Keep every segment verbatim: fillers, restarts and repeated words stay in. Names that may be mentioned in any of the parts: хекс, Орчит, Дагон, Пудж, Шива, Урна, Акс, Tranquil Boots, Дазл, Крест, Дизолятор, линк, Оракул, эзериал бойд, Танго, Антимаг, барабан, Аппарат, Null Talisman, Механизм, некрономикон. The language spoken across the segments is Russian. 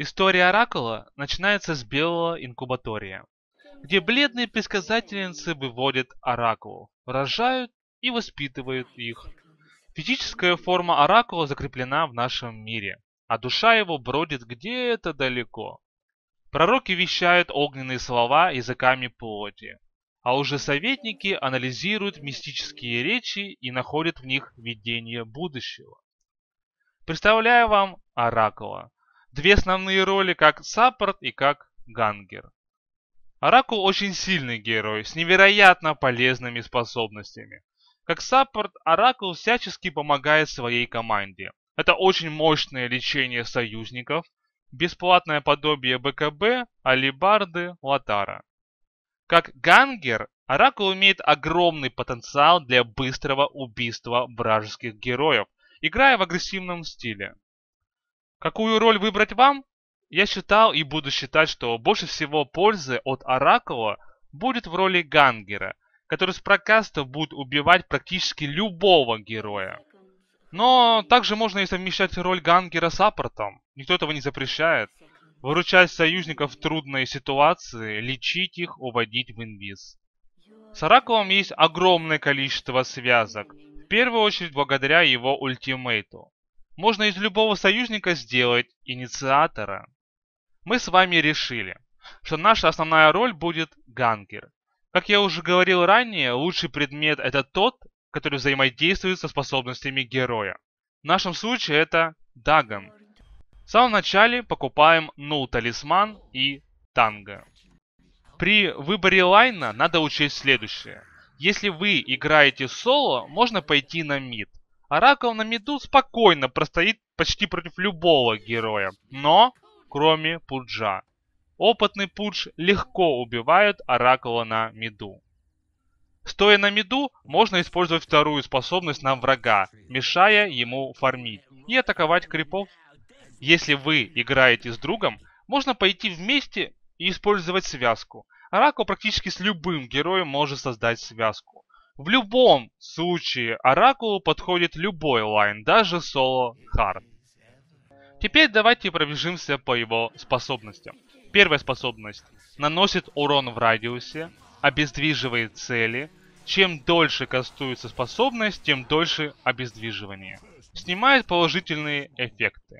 История Оракула начинается с белого инкубатория, где бледные предсказательницы выводят Оракулов, рожают и воспитывают их. Физическая форма Оракула закреплена в нашем мире, а душа его бродит где-то далеко. Пророки вещают огненные слова языками плоти, а уже советники анализируют мистические речи и находят в них видение будущего. Представляю вам Оракула. Две основные роли, как саппорт и как гангер. Оракул очень сильный герой, с невероятно полезными способностями. Как саппорт, Оракул всячески помогает своей команде. Это очень мощное лечение союзников, бесплатное подобие БКБ, алебарды, лотара. Как гангер, Оракул имеет огромный потенциал для быстрого убийства вражеских героев, играя в агрессивном стиле. Какую роль выбрать вам? Я считал и буду считать, что больше всего пользы от Оракула будет в роли гангера, который с прокаста будет убивать практически любого героя. Но также можно и совмещать роль гангера с аппортом, никто этого не запрещает. Выручать союзников в трудной ситуации, лечить их, уводить в инвиз. С Оракулом есть огромное количество связок, в первую очередь благодаря его ультимейту. Можно из любого союзника сделать инициатора. Мы с вами решили, что наша основная роль будет гангер. Как я уже говорил ранее, лучший предмет это тот, который взаимодействует со способностями героя. В нашем случае это Дагон. В самом начале покупаем Null Talisman и Танго. При выборе лайна надо учесть следующее. Если вы играете соло, можно пойти на мид. Оракул на миду спокойно простоит почти против любого героя, но кроме Пуджа. Опытный Пудж легко убивает Оракула на миду. Стоя на миду, можно использовать вторую способность на врага, мешая ему фармить и атаковать крипов. Если вы играете с другом, можно пойти вместе и использовать связку. Оракул практически с любым героем может создать связку. В любом случае Оракулу подходит любой лайн, даже соло хард. Теперь давайте пробежимся по его способностям. Первая способность. Наносит урон в радиусе, обездвиживает цели. Чем дольше кастуется способность, тем дольше обездвиживание. Снимает положительные эффекты.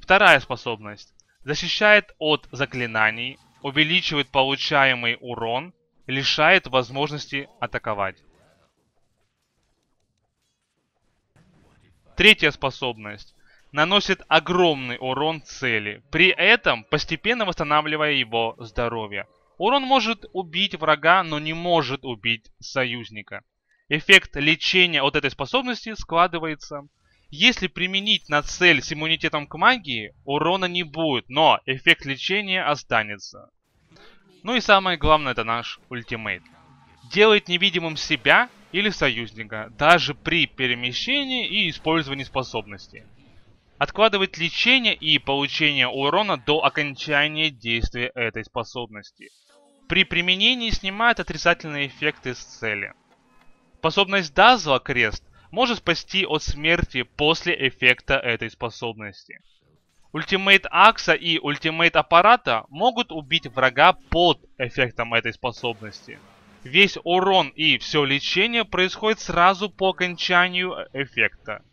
Вторая способность. Защищает от заклинаний, увеличивает получаемый урон, лишает возможности атаковать. Третья способность. Наносит огромный урон цели, при этом постепенно восстанавливая его здоровье. Урон может убить врага, но не может убить союзника. Эффект лечения от этой способности складывается. Если применить на цель с иммунитетом к магии, урона не будет, но эффект лечения останется. Ну и самое главное, это наш ультимейт. Делает невидимым себя или союзника, даже при перемещении и использовании способности. Откладывает лечение и получение урона до окончания действия этой способности. При применении снимает отрицательные эффекты с цели. Способность Дазла Крест может спасти от смерти после эффекта этой способности. Ультимейт Акса и ультимейт Аппарата могут убить врага под эффектом этой способности. Весь урон и все лечение происходит сразу по окончанию эффекта.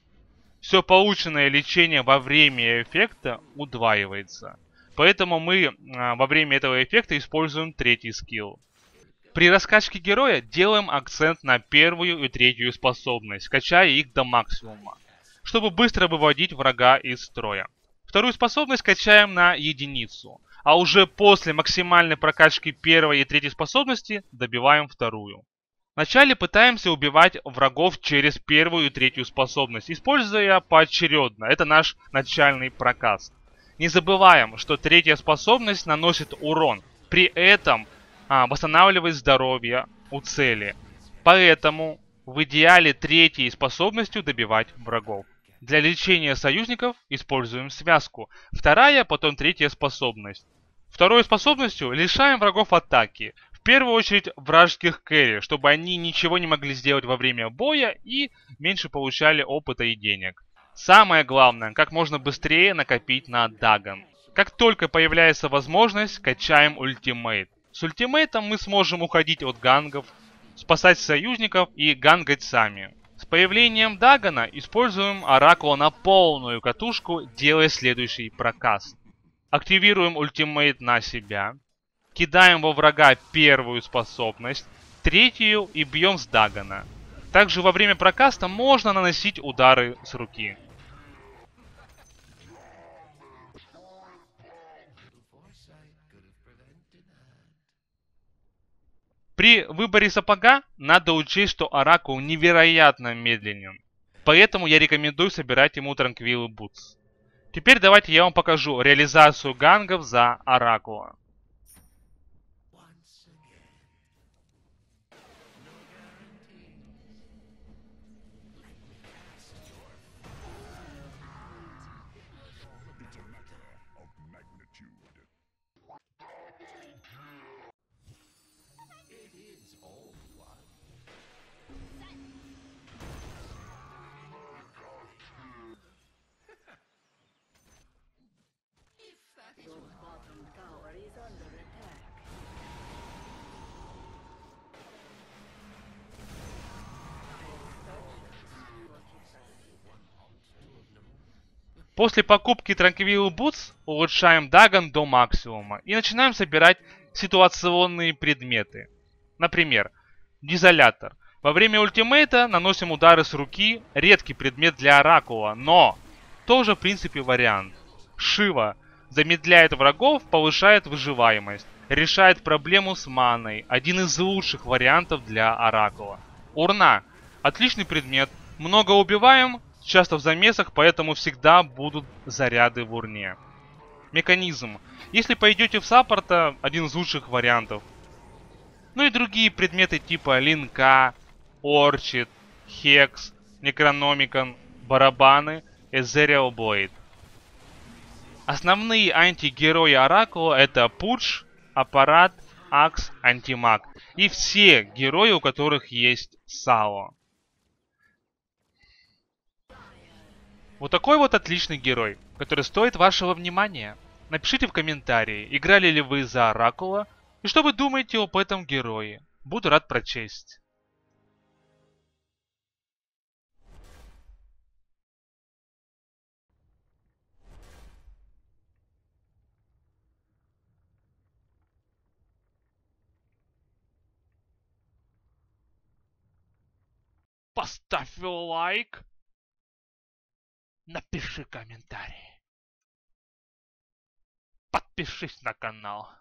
Все полученное лечение во время эффекта удваивается. Поэтому мы во время этого эффекта используем третий скилл. При раскачке героя делаем акцент на первую и третью способность, качая их до максимума, чтобы быстро выводить врага из строя. Вторую способность качаем на единицу, а уже после максимальной прокачки первой и третьей способности добиваем вторую. Вначале пытаемся убивать врагов через первую и третью способность, используя поочередно. Это наш начальный прокаст. Не забываем, что третья способность наносит урон, при этом а, восстанавливает здоровье у цели. Поэтому в идеале третьей способностью добивать врагов. Для лечения союзников используем связку. Вторая, потом третья способность. Второй способностью лишаем врагов атаки. В первую очередь вражеских кэрри, чтобы они ничего не могли сделать во время боя и меньше получали опыта и денег. Самое главное, как можно быстрее накопить на Дагон. Как только появляется возможность, качаем ультимейт. С ультимейтом мы сможем уходить от гангов, спасать союзников и гангать сами. С появлением Дагона используем оракула на полную катушку, делая следующий прокаст. Активируем ультимейт на себя. Кидаем во врага первую способность, третью и бьем с Дагона. Также во время прокаста можно наносить удары с руки. При выборе сапога надо учесть, что оракул невероятно медленен. Поэтому я рекомендую собирать ему Tranquil Boots. Теперь давайте я вам покажу реализацию гангов за оракула. После покупки Tranquil Boots улучшаем Дагон до максимума и начинаем собирать ситуационные предметы. Например, Дизолятор. Во время ультимейта наносим удары с руки, редкий предмет для оракула, но тоже в принципе вариант. Шива. Замедляет врагов, повышает выживаемость, решает проблему с маной, один из лучших вариантов для оракула. Урна. Отличный предмет, много убиваем, часто в замесах, поэтому всегда будут заряды в урне. Механизм. Если пойдете в саппорта, один из лучших вариантов. Ну и другие предметы типа линка, орчит, хекс, некрономикон, барабаны, эзериал бойд. Основные антигерои оракула это Пудж, Аппарат, Акс, Антимаг и все герои, у которых есть сало. Вот такой вот отличный герой, который стоит вашего внимания. Напишите в комментарии, играли ли вы за оракула и что вы думаете об этом герое. Буду рад прочесть. Поставь лайк, напиши комментарий, подпишись на канал.